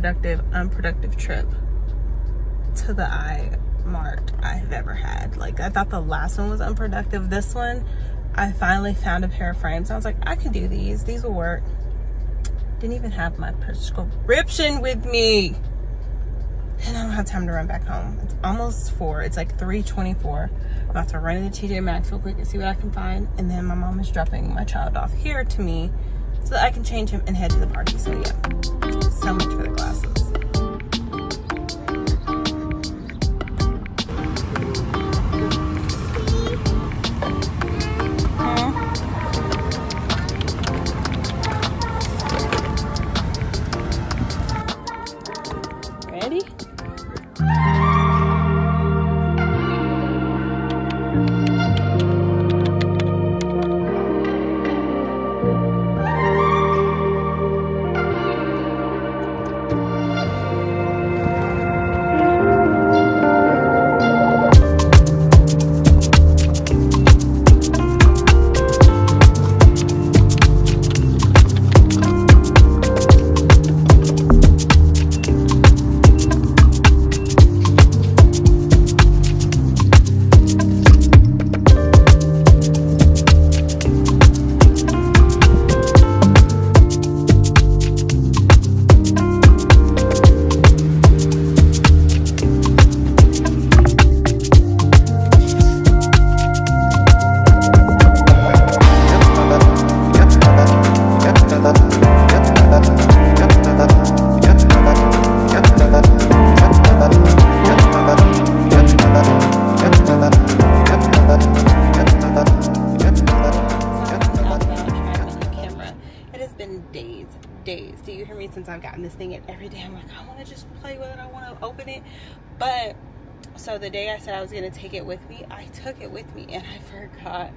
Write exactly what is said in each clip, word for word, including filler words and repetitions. productive, unproductive trip to the eye mark I have ever had. Like, I thought the last one was unproductive. This one, I finally found a pair of frames. I was like, I can do these. These will work. Didn't even have my prescription with me. And I don't have time to run back home. It's almost four. It's like three twenty-four. I'm about to run into T J Maxx real quick and see what I can find. And then my mom is dropping my child off here to me so that I can change him and head to the party. So yeah, so much for the glasses. So the day I said I was going to take it with me, I took it with me, and I forgot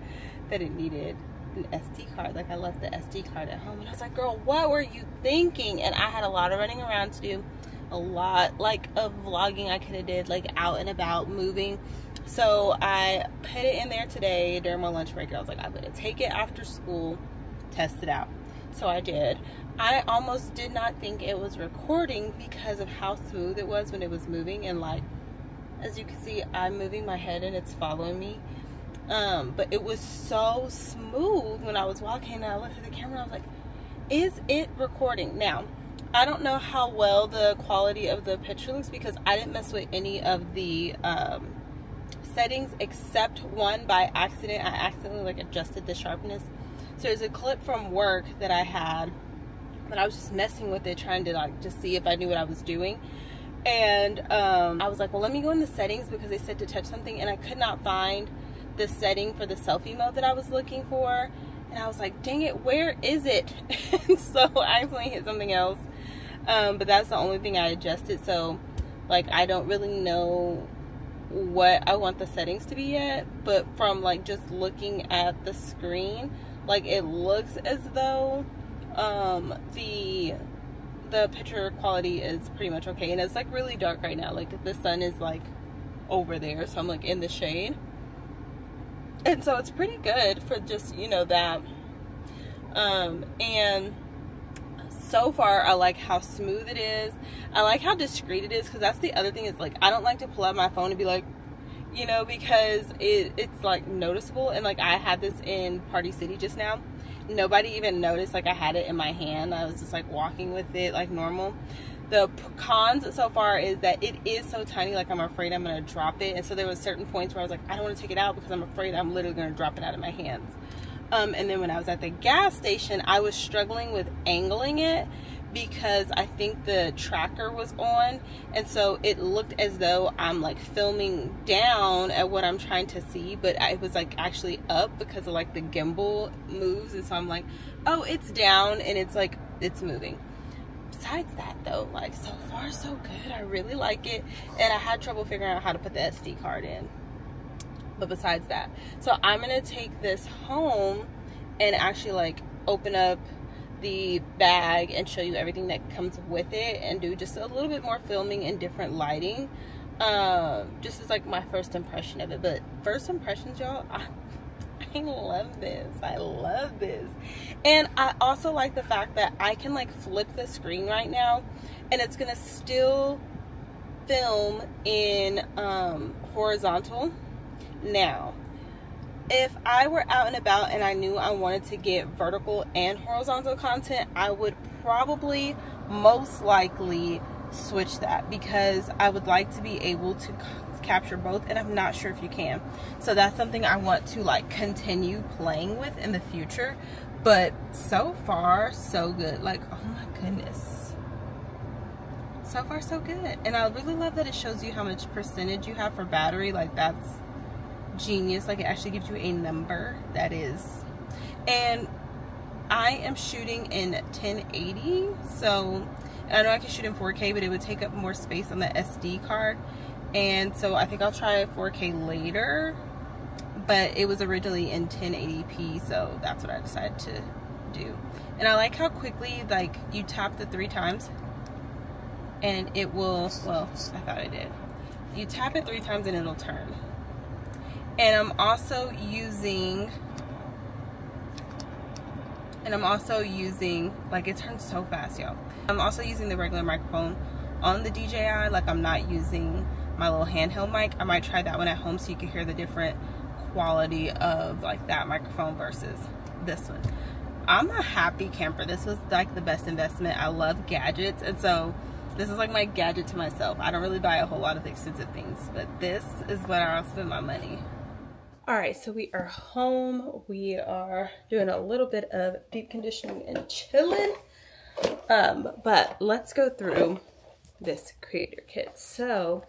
that it needed an S D card. Like, I left the S D card at home, and I was like, girl, what were you thinking? And I had a lot of running around to do, a lot, like, of vlogging I could have did, like, out and about, moving. So I put it in there today during my lunch break, and I was like, I'm going to take it after school, test it out. So I did. I almost did not think it was recording because of how smooth it was when it was moving, and, like, as you can see, I'm moving my head and it's following me. Um, but it was so smooth when I was walking and I looked at the camera and I was like, is it recording? Now, I don't know how well the quality of the picture looks because I didn't mess with any of the um, settings except one by accident. I accidentally like adjusted the sharpness. So there's a clip from work that I had, but I was just messing with it, trying to like just see if I knew what I was doing. And um, I was like, well, let me go in the settings because they said to touch something, and I could not find the setting for the selfie mode that I was looking for. And I was like, dang it, where is it? And so I accidentally hit something else. Um, but that's the only thing I adjusted. So, like, I don't really know what I want the settings to be yet. But from, like, just looking at the screen, like, it looks as though um, the... the picture quality is pretty much okay. And it's like really dark right now, like the sun is like over there, so I'm like in the shade, and so it's pretty good for just, you know, that um and so far I like how smooth it is. I like how discreet it is, because that's the other thing is, like, I don't like to pull out my phone and be like, you know, because it, it's like noticeable. And like I had this in Party City just now. Nobody even noticed, like, I had it in my hand. I was just, like, walking with it, like, normal. The cons so far is that it is so tiny, like, I'm afraid I'm going to drop it. And so there was certain points where I was like, I don't want to take it out because I'm afraid I'm literally going to drop it out of my hands. Um, and then when I was at the gas station, I was struggling with angling it because I think the tracker was on. And so it looked as though I'm, like, filming down at what I'm trying to see, but I was, like, actually up because of, like, the gimbal moves. And so I'm like, oh, it's down, and it's, like, it's moving. Besides that, though, like, so far so good. I really like it. And I had trouble figuring out how to put the S D card in. But besides that, so I'm going to take this home and actually, like, open up the bag and show you everything that comes with it and do just a little bit more filming and different lighting. Um, just as, like, my first impression of it. But first impressions, y'all, I, I freaking love this. I love this. And I also like the fact that I can like flip the screen right now and it's gonna still film in um, horizontal. Now, if I were out and about and I knew I wanted to get vertical and horizontal content, I would probably most likely switch that because I would like to be able to capture both, and I'm not sure if you can. So that's something I want to like continue playing with in the future, but so far so good. Like, oh my goodness, so far so good. And I really love that it shows you how much percentage you have for battery. Like, that's genius. Like, it actually gives you a number. That is, and I am shooting in ten eighty, so I know I can shoot in four K, but it would take up more space on the S D card, and so I think I'll try four K later, but it was originally in ten eighty p, so that's what I decided to do. And I like how quickly like you tap the three times and it will, well, I thought I did, you tap it three times and it'll turn. And I'm also using, and I'm also using, like, it turns so fast, y'all. I'm also using the regular microphone on the D J I. Like, I'm not using my little handheld mic. I might try that one at home so you can hear the different quality of, like, that microphone versus this one. I'm a happy camper. This was, like, the best investment. I love gadgets. And so this is like my gadget to myself. I don't really buy a whole lot of expensive things, but this is what I'll spend my money. All right, so we are home. We are doing a little bit of deep conditioning and chilling, um, but let's go through this creator kit. So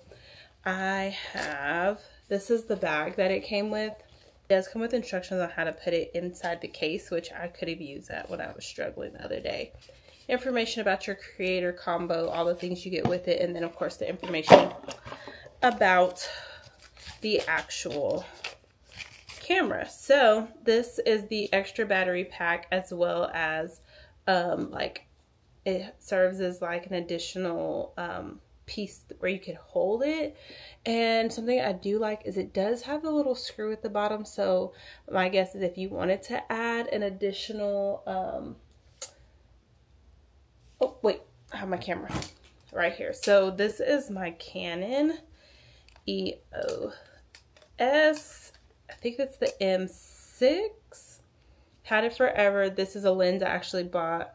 I have, this is the bag that it came with. It does come with instructions on how to put it inside the case, which I could have used that when I was struggling the other day. Information about your creator combo, all the things you get with it, and then of course the information about the actual camera. So this is the extra battery pack, as well as um, like it serves as like an additional um, piece where you could hold it. And something I do like is it does have the little screw at the bottom. So my guess is if you wanted to add an additional, um, oh wait, I have my camera right here. So this is my Canon E O S. I think it's the M six, had it forever. This is a lens I actually bought.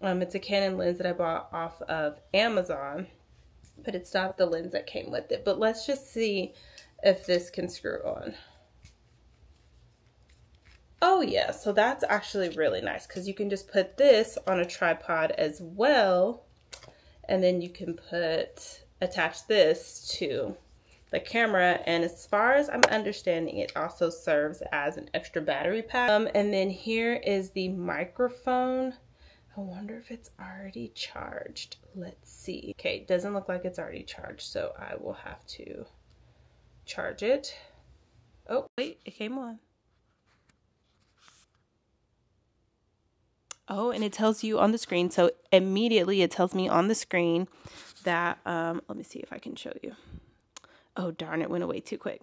Um, it's a Canon lens that I bought off of Amazon, but it's not the lens that came with it. But let's just see if this can screw on. Oh yeah, so that's actually really nice because you can just put this on a tripod as well, and then you can put, attach this to the camera. And as far as I'm understanding, it also serves as an extra battery pack. Um, and then here is the microphone. I wonder if it's already charged. Let's see. Okay, it doesn't look like it's already charged, so I will have to charge it. Oh, wait, it came on. Oh, and it tells you on the screen. So immediately it tells me on the screen that, um, let me see if I can show you. Oh darn, it went away too quick.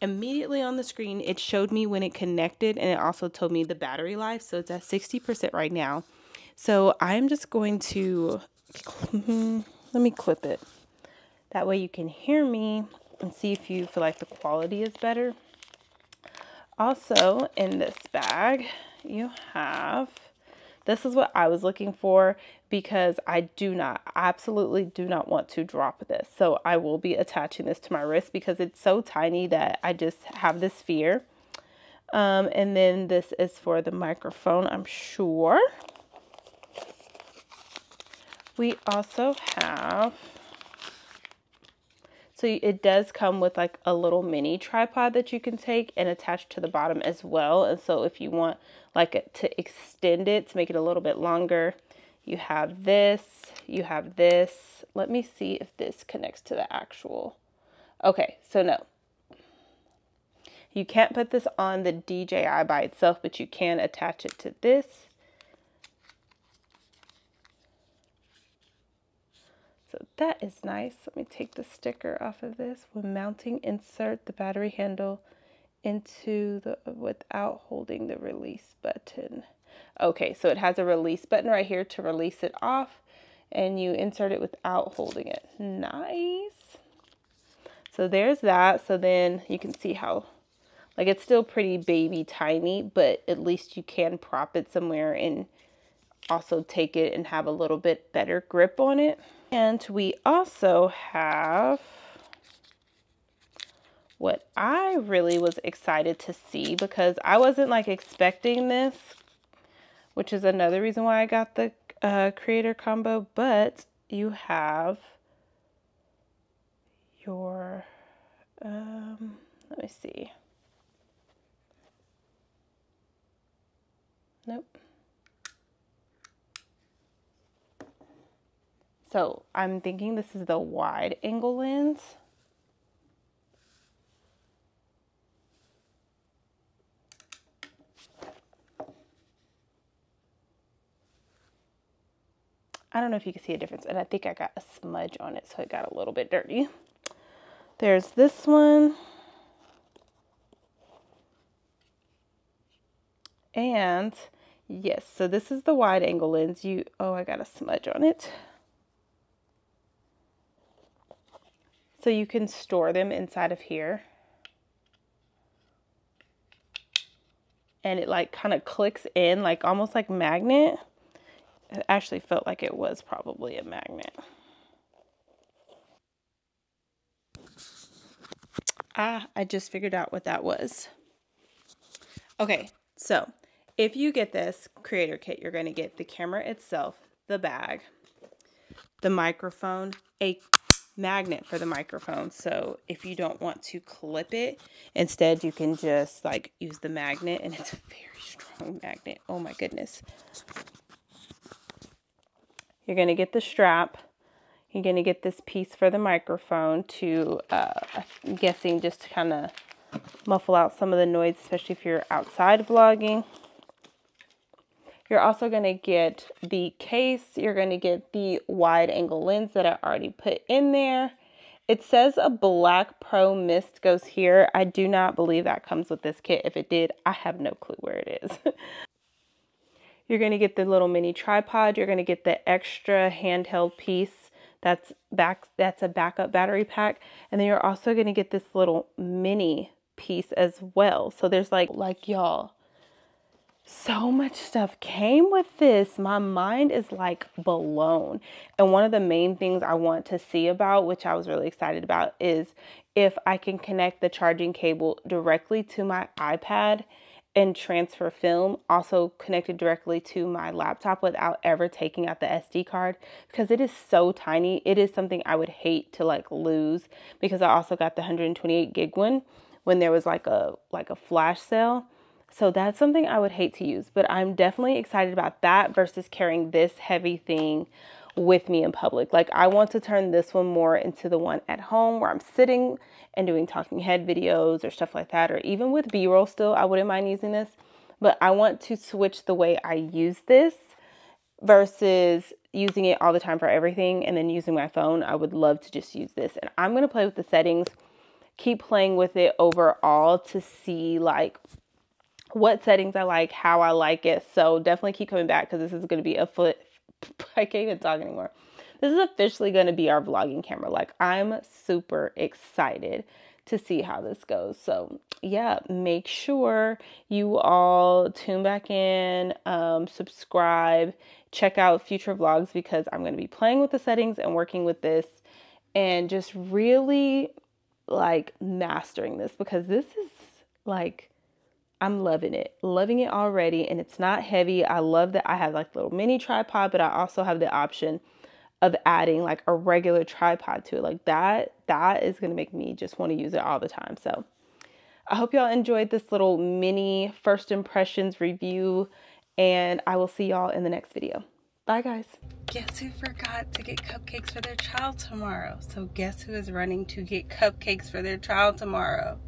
Immediately on the screen, it showed me when it connected, and it also told me the battery life. So it's at sixty percent right now. So I'm just going to, let me clip it. That way you can hear me and see if you feel like the quality is better. Also in this bag, you have, this is what I was looking for because I do not, absolutely do not want to drop this. So I will be attaching this to my wrist because it's so tiny that I just have this fear. Um, and then this is for the microphone, I'm sure. We also have, so it does come with like a little mini tripod that you can take and attach to the bottom as well. And so if you want like to extend it to make it a little bit longer, you have this, you have this. Let me see if this connects to the actual. Okay, so no. You can't put this on the D J I by itself, but you can attach it to this. So that is nice. Let me take the sticker off of this. When mounting, insert the battery handle into the, without holding the release button. Okay, so it has a release button right here to release it off, and you insert it without holding it. Nice. So there's that. So then you can see how, like, it's still pretty baby tiny, but at least you can prop it somewhere and also take it and have a little bit better grip on it. And we also have what I really was excited to see, because I wasn't like expecting this, which is another reason why I got the uh, creator combo, but you have your, um, let me see. Nope. So I'm thinking this is the wide angle lens. I don't know if you can see a difference, and I think I got a smudge on it, so it got a little bit dirty. There's this one. And yes, so this is the wide angle lens. You, oh, I got a smudge on it. So you can store them inside of here. And it like kind of clicks in, like almost like magnet. It actually felt like it was probably a magnet. Ah, I just figured out what that was. Okay, so if you get this creator kit, you're going to get the camera itself, the bag, the microphone, a magnet for the microphone. So if you don't want to clip it, instead you can just like use the magnet, and it's a very strong magnet. Oh my goodness. You're going to get the strap. You're going to get this piece for the microphone to, uh, I'm guessing, just to kind of muffle out some of the noise, especially if you're outside vlogging. You're also going to get the case. You're going to get the wide angle lens that I already put in there. It says a black pro mist goes here. I do not believe that comes with this kit. If it did, I have no clue where it is. You're going to get the little mini tripod. You're going to get the extra handheld piece that's back, that's a backup battery pack. And then you're also going to get this little mini piece as well. So there's like, like y'all, so much stuff came with this. My mind is like blown. And one of the main things I want to see about, which I was really excited about, is if I can connect the charging cable directly to my iPad and transfer film, also connected directly to my laptop without ever taking out the S D card, because it is so tiny. It is something I would hate to like lose, because I also got the one hundred twenty-eight gig one when there was like a like a flash sale. So that's something I would hate to use, but I'm definitely excited about that versus carrying this heavy thing with me in public. Like, I want to turn this one more into the one at home where I'm sitting and doing talking head videos or stuff like that, or even with B-roll still, I wouldn't mind using this, but I want to switch the way I use this versus using it all the time for everything and then using my phone. I would love to just use this, and I'm going to play with the settings, keep playing with it overall to see like what settings I like, how I like it. So definitely keep coming back, because this is going to be a foot I can't even talk anymore. This is officially going to be our vlogging camera. Like, I'm super excited to see how this goes. So yeah, make sure you all tune back in, um, subscribe, check out future vlogs, because I'm going to be playing with the settings and working with this and just really like mastering this, because this is like, I'm loving it, loving it already. And it's not heavy. I love that I have like a little mini tripod, but I also have the option of adding like a regular tripod to it. Like that, that is going to make me just want to use it all the time. So I hope y'all enjoyed this little mini first impressions review, and I will see y'all in the next video. Bye guys. Guess who forgot to get cupcakes for their child tomorrow? So guess who is running to get cupcakes for their child tomorrow?